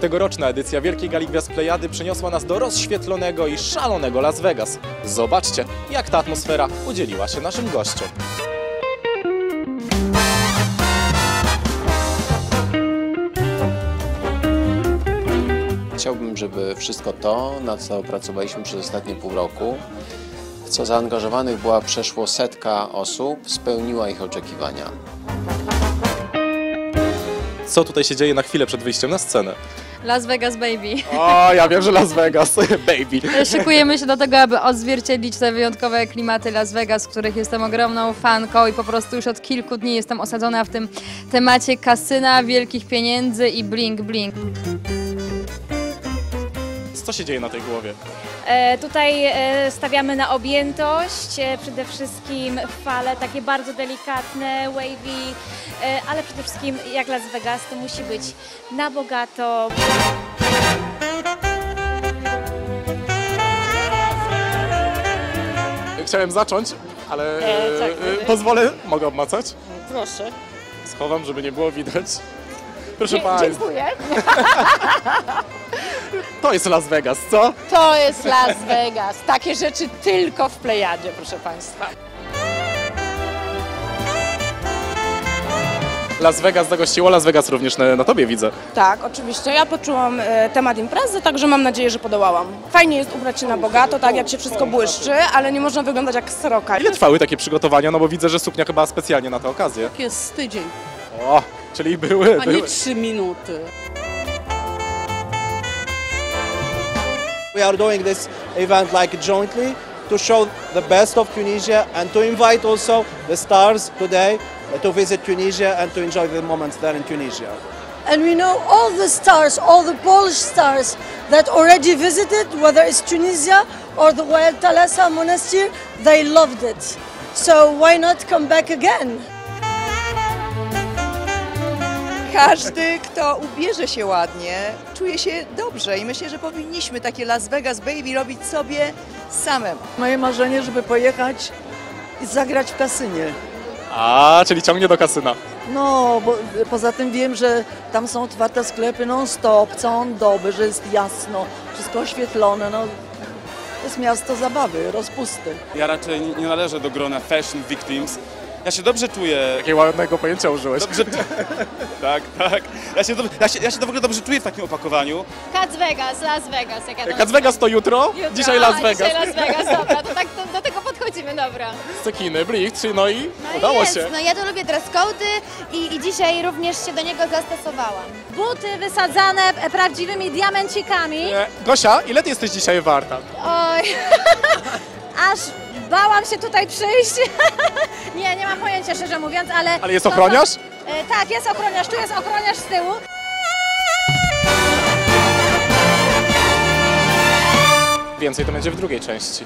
Tegoroczna edycja Wielkiej Gali Gwiazd Plejady przeniosła nas do rozświetlonego i szalonego Las Vegas. Zobaczcie, jak ta atmosfera udzieliła się naszym gościom. Chciałbym, żeby wszystko to, nad co pracowaliśmy przez ostatnie pół roku, w co zaangażowanych była przeszło 100 osób, spełniła ich oczekiwania. Co tutaj się dzieje na chwilę przed wyjściem na scenę? Las Vegas Baby. O, ja wiem, że Las Vegas Baby. Szykujemy się do tego, aby odzwierciedlić te wyjątkowe klimaty Las Vegas, których jestem ogromną fanką i po prostu już od kilku dni jestem osadzona w tym temacie kasyna, wielkich pieniędzy i bling bling. Co się dzieje na tej głowie? Tutaj stawiamy na objętość, przede wszystkim fale takie bardzo delikatne, wavy, ale przede wszystkim jak Las Vegas to musi być na bogato. Chciałem zacząć, ale pozwolę, mogę obmacać? Proszę. Schowam, żeby nie było widać. Proszę Państwa. Dziękuję. To jest Las Vegas, co? To jest Las Vegas. Takie rzeczy tylko w Plejadzie, proszę Państwa. Las Vegas zagościło, Las Vegas również na Tobie widzę. Tak, oczywiście. Ja poczułam temat imprezy, także mam nadzieję, że podołałam. Fajnie jest ubrać się na bogato, tak jak się wszystko błyszczy, ale nie można wyglądać jak sroka. Ile trwały takie przygotowania? No bo widzę, że suknia chyba specjalnie na tę okazję. Tak jest, tydzień. O, czyli były. A nie 3 minuty. We are doing this event like jointly to show the best of Tunisia and to invite also the stars today to visit Tunisia and to enjoy the moments there in Tunisia. And we know all the stars, all the Polish stars that already visited, whether it's Tunisia or the Royal Talasa Monastery, they loved it. So why not come back again? Każdy, kto ubierze się ładnie, czuje się dobrze i myślę, że powinniśmy takie Las Vegas Baby robić sobie samemu. Moje marzenie, żeby pojechać i zagrać w kasynie. A, czyli ciągnie do kasyna. No, bo poza tym wiem, że tam są otwarte sklepy non-stop, całą dobę, że jest jasno, wszystko oświetlone. No. To jest miasto zabawy, rozpusty. Ja raczej nie należę do grona fashion victims. Ja się dobrze czuję. Jakiego ładnego pojęcia użyłeś. Dobrze... Tak, tak. Ja się w ogóle dobrze czuję w takim opakowaniu. Cats Vegas, Las Vegas. Cats Vegas to jutro? Dzisiaj Las Vegas. Dzisiaj Las Vegas, dobra. To tak do tego podchodzimy, dobra. Cekiny, blicz, no i udało się. No ja to lubię dress code'y i dzisiaj również się do niego zastosowałam. Buty wysadzane prawdziwymi diamencikami. Gosia, ile ty jesteś dzisiaj warta? Oj, aż... Bałam się tutaj przyjść. Nie, nie mam pojęcia, szczerze mówiąc, ale... Ale jest ochroniarz? Tak, jest ochroniarz. Tu jest ochroniarz z tyłu. Więcej to będzie w drugiej części.